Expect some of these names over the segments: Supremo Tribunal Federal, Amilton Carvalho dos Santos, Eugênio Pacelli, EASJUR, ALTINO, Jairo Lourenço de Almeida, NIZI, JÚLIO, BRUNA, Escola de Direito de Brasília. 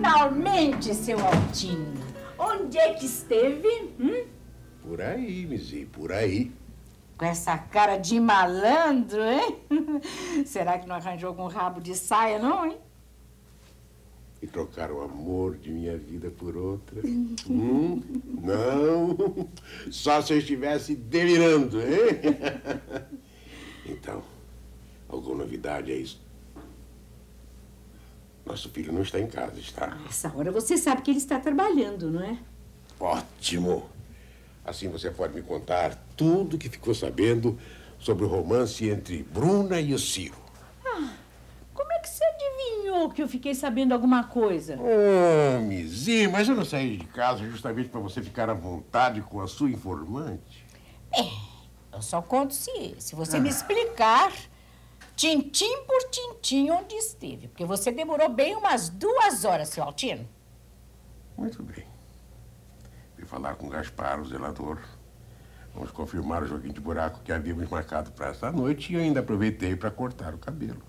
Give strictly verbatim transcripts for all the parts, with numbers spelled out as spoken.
Finalmente, seu Altino. Onde é que esteve? Hum? Por aí, Nizi, por aí. Com essa cara de malandro, hein? Será que não arranjou algum rabo de saia, não, hein? E trocar o amor de minha vida por outra? Hum? Não. Só se eu estivesse delirando, hein? Então, alguma novidade é isso? Nosso filho não está em casa, está? Essa hora você sabe que ele está trabalhando, não é? Ótimo! Assim você pode me contar tudo que ficou sabendo sobre o romance entre Bruna e o Ciro. Ah, como é que você adivinhou que eu fiquei sabendo alguma coisa? Oh, Nizi, mas eu não saí de casa justamente para você ficar à vontade com a sua informante. É, eu só conto se, se você ah. me explicar... tintim por tintim onde esteve, porque você demorou bem umas duas horas, seu Altino. Muito bem. Fui falar com o Gaspar, o zelador. Vamos confirmar o joguinho de buraco que havíamos marcado para essa noite e eu ainda aproveitei para cortar o cabelo.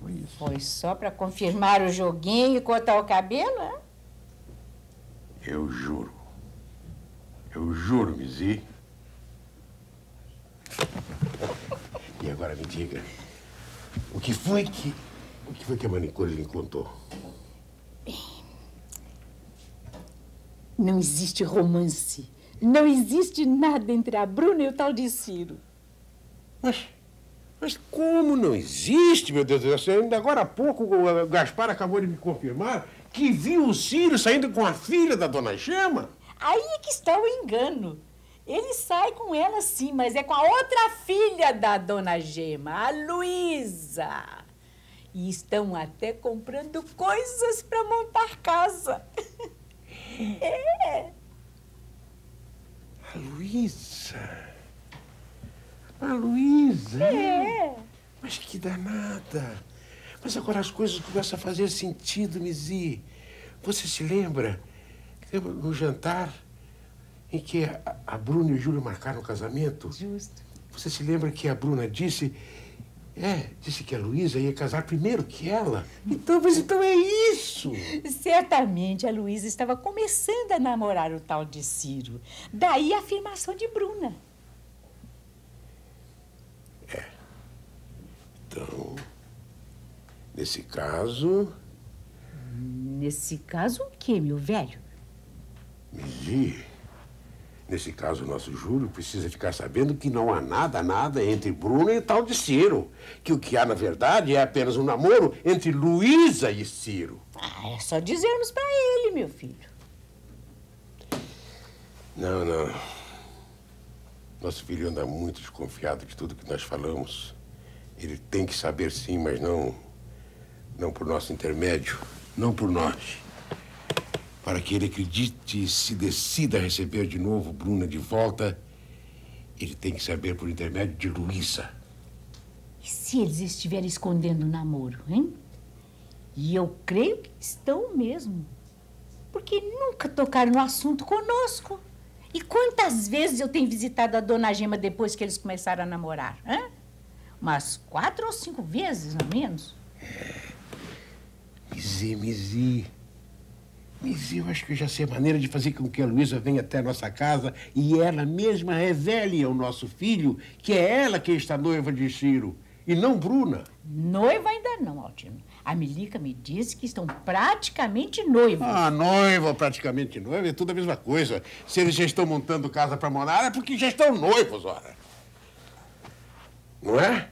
Foi isso. Foi só para confirmar o joguinho e cortar o cabelo, é? Eu juro. Eu juro, Nizi. E agora me diga... O que foi que... O que foi que a manicure lhe contou? Não existe romance. Não existe nada entre a Bruna e o tal de Ciro. Mas... Mas como não existe, meu Deus do céu? Ainda agora há pouco o Gaspar acabou de me confirmar que viu o Ciro saindo com a filha da dona Chama. Aí é que está o engano. Ele sai com ela, sim, mas é com a outra filha da dona Gema, a Luísa. E estão até comprando coisas para montar casa. É. A Luísa. A Luísa. É. Mas que danada. Mas agora as coisas começam a fazer sentido, Nizi. Você se lembra? No jantar... em que a, a Bruna e o Júlio marcaram o casamento. Justo. Você se lembra que a Bruna disse... É, disse que a Luísa ia casar primeiro que ela. Então, mas então é isso! Certamente a Luísa estava começando a namorar o tal de Ciro. Daí a afirmação de Bruna. É. Então, nesse caso... Nesse caso o quê, meu velho? Nizi... Nesse caso, o nosso Júlio precisa ficar sabendo que não há nada, nada entre Bruno e tal de Ciro. Que o que há, na verdade, é apenas um namoro entre Luísa e Ciro. Ah, é só dizermos pra ele, meu filho. Não, não. Nosso filho anda muito desconfiado de tudo que nós falamos. Ele tem que saber, sim, mas não... não por nosso intermédio, não por nós. Para que ele acredite e se decida a receber de novo Bruna de volta, ele tem que saber por intermédio de Luísa. E se eles estiverem escondendo o namoro, hein? E eu creio que estão mesmo. Porque nunca tocaram no assunto conosco. E quantas vezes eu tenho visitado a dona Gema depois que eles começaram a namorar, hein? Umas quatro ou cinco vezes, não menos. Nizi, Nizi... Mas eu acho que eu já sei a maneira de fazer com que a Luísa venha até a nossa casa e ela mesma revele ao nosso filho que é ela quem está noiva de Ciro, e não Bruna. Noiva ainda não, Altino. A Milica me disse que estão praticamente noivos. Ah, noiva, praticamente noiva, é tudo a mesma coisa. Se eles já estão montando casa para morar, é porque já estão noivos, ora. Não é?